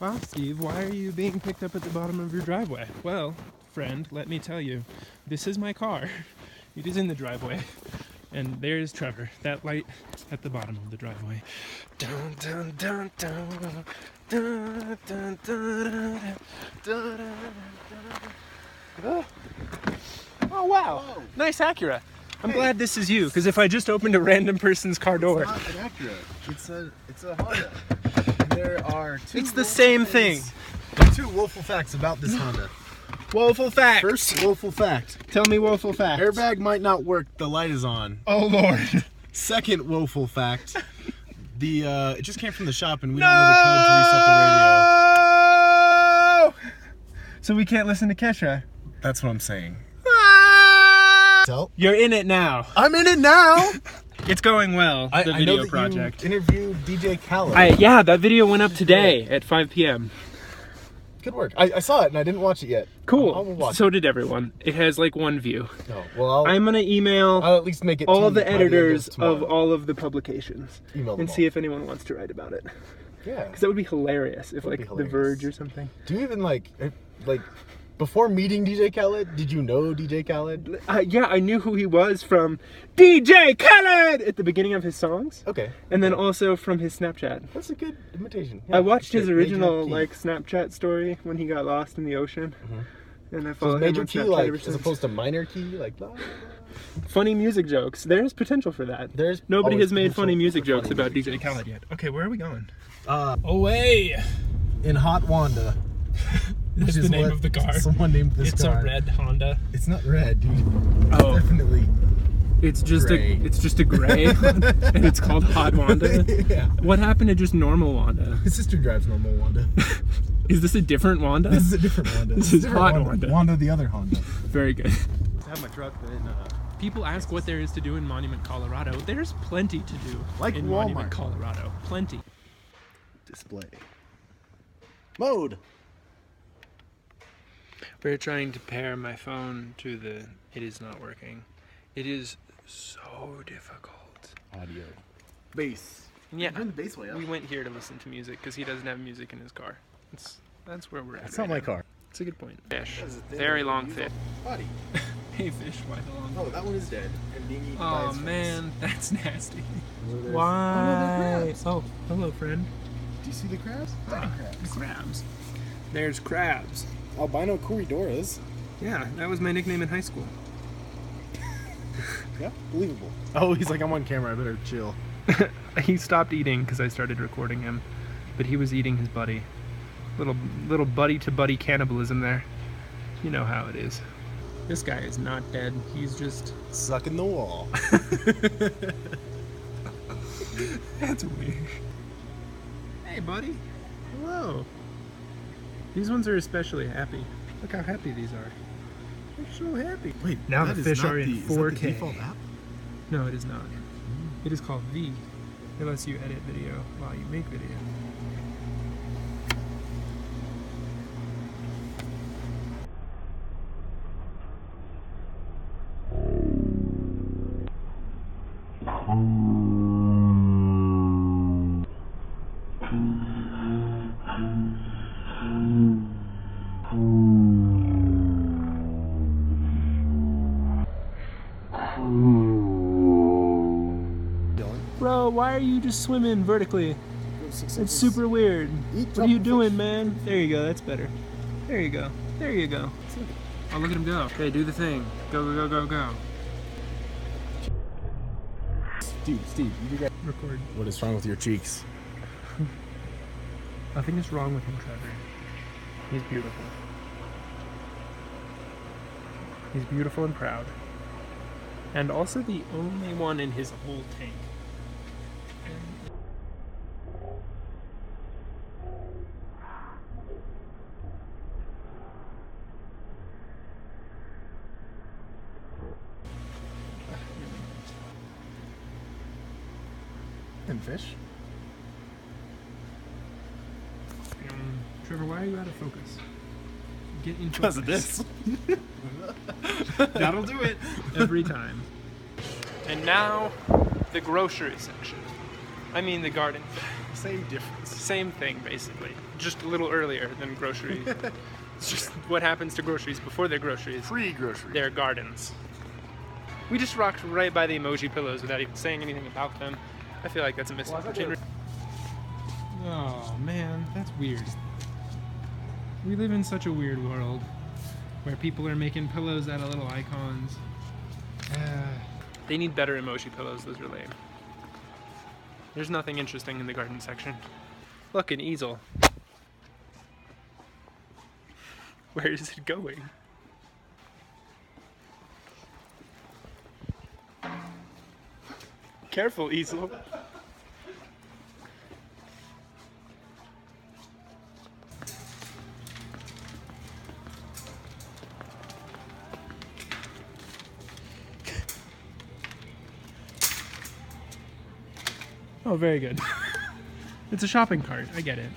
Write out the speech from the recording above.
Wow, Steve, why are you being picked up at the bottom of your driveway? Well, friend, let me tell you, this is my car. It is in the driveway. And there's Trevor, that light at the bottom of the driveway. Dun, dun, dun, dun, dun, dun, dun, dun, dun, dun. Oh. Oh, wow. Hello. Nice Acura. I'm glad this is you, because if I just opened a random person's car door... It's not an Acura. It's a Honda. There are two... It's the same thing. Two woeful facts about this Honda. Woeful fact. First woeful fact. Tell me woeful fact. Airbag might not work. The light is on. Oh, Lord. Second woeful fact. The it just came from the shop, and we don't know the code to reset the radio. So we can't listen to Kesha. That's what I'm saying. You're in it now. I'm in it now. It's going well. The video project. You interviewed DJ Khaled. Yeah, that video went up today at 5 p.m. Good work. I saw it and I didn't watch it yet. Cool. I'll watch so it. Did everyone. It has like one view. No. Well, I'm gonna email. I'll at least make it all the editors of all of the publications. Email them and all. See if anyone wants to write about it. Yeah. Because that would be hilarious if like The Verge or something. Do you even like? Before meeting DJ Khaled, did you know DJ Khaled? Yeah, I knew who he was from DJ Khaled at the beginning of his songs. Okay. And then also from his Snapchat. That's a good imitation. Yeah, I watched his original Snapchat story when he got lost in the ocean. Mm-hmm. And I followed him on Snapchat ever since. As opposed to minor key, like blah, blah, blah. Funny music jokes. There's potential for that. Nobody has made funny music jokes about DJ Khaled yet. Okay, where are we going? Away! In Hot Wanda. That's the name of the car. Someone named this car. It's a red Honda. It's not red, dude. Oh, definitely. It's just a gray, and it's called Hot Wanda. Yeah. What happened to just normal Wanda? His sister drives normal Wanda. Is this a different Wanda? This is a different Wanda. This is Hot Wanda. Wanda, the other Honda. Very good. I have my truck, but people ask what there is to do in Monument, Colorado. There's plenty to do. Like in Walmart. Monument, Colorado, plenty. Display. Mode. We're trying to pair my phone to the... It is not working. It is so difficult. Audio. Bass. Yeah. Turn the bass way up. We went here to listen to music because he doesn't have music in his car. That's where we're at. It's not my car. It's a good point. Fish. Very long fish. Body. Hey fish, why the long fish? Oh, that one is dead. And being eaten by his face. Man, that's nasty. Why? Oh, hello, friend. Do you see the crabs? Crabs. There's crabs. Albino Corydoras. Yeah, that was my nickname in high school. Yeah, believable. Oh, he's like, I'm on camera, I better chill. He stopped eating because I started recording him, but he was eating his buddy. Little buddy-to-buddy cannibalism there. You know how it is. This guy is not dead. He's just... sucking the wall. That's weird. Hey, buddy. Hello. These ones are especially happy. Look how happy these are. They're so happy. Wait, now the fish are in 4K. Is that the default app? No, it is not. It is called V, unless you edit video while you make video. Why are you just swimming vertically? It's super weird. What are you doing, man? There you go. That's better. There you go. There you go. Oh, look at him go. Okay, do the thing. Go, go, go, go, go. Steve, you got to record. What is wrong with your cheeks? Nothing is wrong with him, Trevor. He's beautiful. He's beautiful and proud. And also the only one in his whole tank. And fish. Trevor, why are you out of focus? Get in focus. Because of this. That'll do it. Every time. And now, the grocery section. I mean the garden. Same difference. Same thing, basically. Just a little earlier than grocery. It's just what happens to groceries before they're groceries. Pre-groceries. They're gardens. We just rocked right by the emoji pillows without even saying anything about them. I feel like that's a missed opportunity. Oh man, that's weird. We live in such a weird world where people are making pillows out of little icons. They need better emoji pillows, those are lame. There's nothing interesting in the garden section. Look, an easel. Where is it going? Careful, easel. Oh, very good. It's a shopping cart, I get it.